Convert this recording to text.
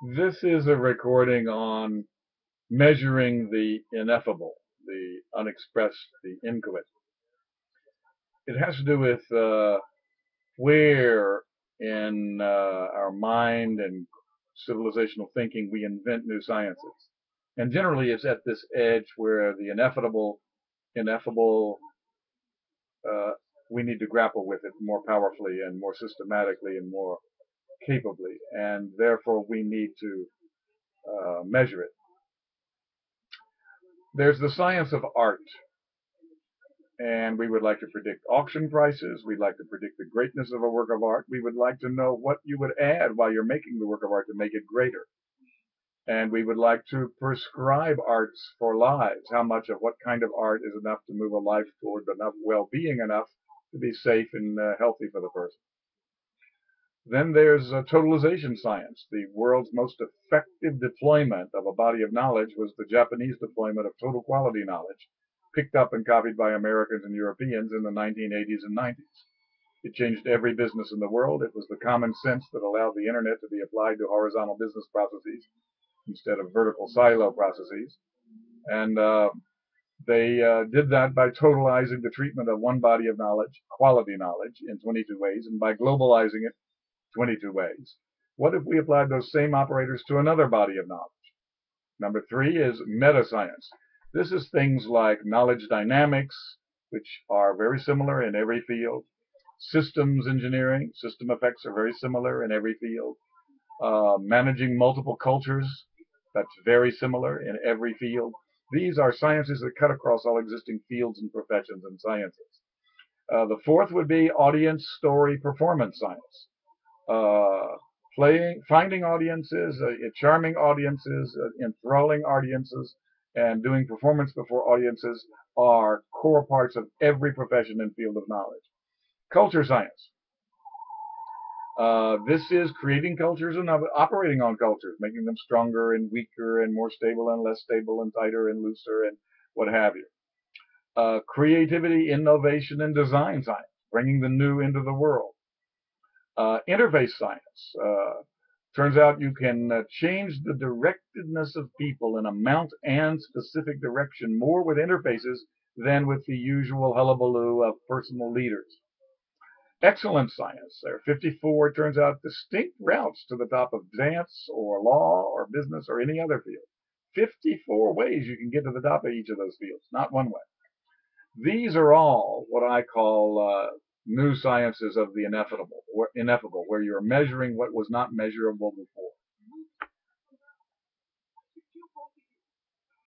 This is a recording on measuring the ineffable, the unexpressed, the inchoate. It has to do with where in our mind and civilizational thinking we invent new sciences. And generally it's at this edge where the ineffable, we need to grapple with it more powerfully and more systematically and more capably, and therefore we need to measure it. There's the science of art, and we would like to predict auction prices, we'd like to predict the greatness of a work of art, we would like to know what you would add while you're making the work of art to make it greater, and we would like to prescribe arts for lives, how much of what kind of art is enough to move a life toward enough well-being enough to be safe and healthy for the person. Then there's totalization science. The world's most effective deployment of a body of knowledge was the Japanese deployment of total quality knowledge, picked up and copied by Americans and Europeans in the 1980s and 90s. It changed every business in the world. It was the common sense that allowed the internet to be applied to horizontal business processes instead of vertical silo processes. And they did that by totalizing the treatment of one body of knowledge, quality knowledge, in 22 ways, and by globalizing it 22 ways. What if we applied those same operators to another body of knowledge? Number three is meta-science. This is things like knowledge dynamics, which are very similar in every field. Systems engineering, system effects are very similar in every field. Managing multiple cultures, that's very similar in every field. These are sciences that cut across all existing fields and professions and sciences. The fourth would be audience, story, performance science. Finding audiences, charming audiences, enthralling audiences, and doing performance before audiences are core parts of every profession and field of knowledge. Culture science. This is creating cultures and operating on cultures, making them stronger and weaker and more stable and less stable and tighter and looser and what have you. Creativity, innovation, and design science, bringing the new into the world. Interface science. Turns out you can change the directedness of people in amount and specific direction more with interfaces than with the usual hullabaloo of personal leaders. Excellence science. There are 54, it turns out, distinct routes to the top of dance or law or business or any other field. 54 ways you can get to the top of each of those fields, not one way. These are all what I call new sciences of the ineffable, or ineffable, where you're measuring what was not measurable before.